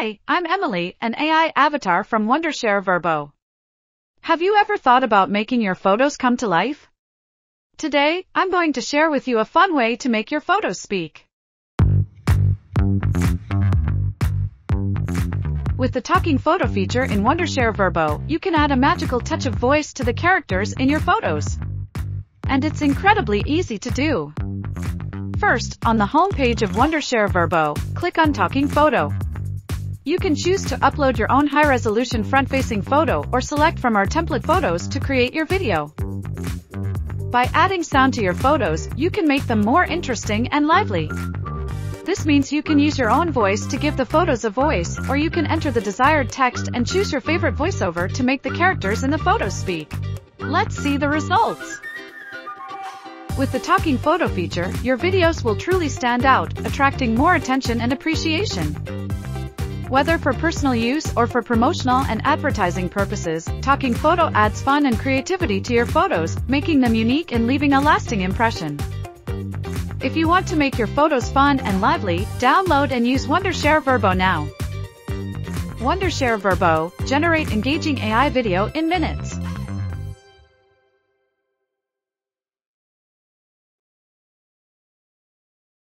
Hi, I'm Emily, an AI avatar from Wondershare Virbo. Have you ever thought about making your photos come to life? Today, I'm going to share with you a fun way to make your photos speak. With the talking photo feature in Wondershare Virbo, you can add a magical touch of voice to the characters in your photos. And it's incredibly easy to do. First, on the homepage of Wondershare Virbo, click on Talking Photo. You can choose to upload your own high-resolution front-facing photo or select from our template photos to create your video. By adding sound to your photos, you can make them more interesting and lively. This means you can use your own voice to give the photos a voice, or you can enter the desired text and choose your favorite voiceover to make the characters in the photos speak. Let's see the results. With the talking photo feature, your videos will truly stand out, attracting more attention and appreciation. Whether for personal use or for promotional and advertising purposes, talking photo adds fun and creativity to your photos, making them unique and leaving a lasting impression. If you want to make your photos fun and lively, download and use Wondershare Virbo now. Wondershare Virbo, generate engaging AI video in minutes.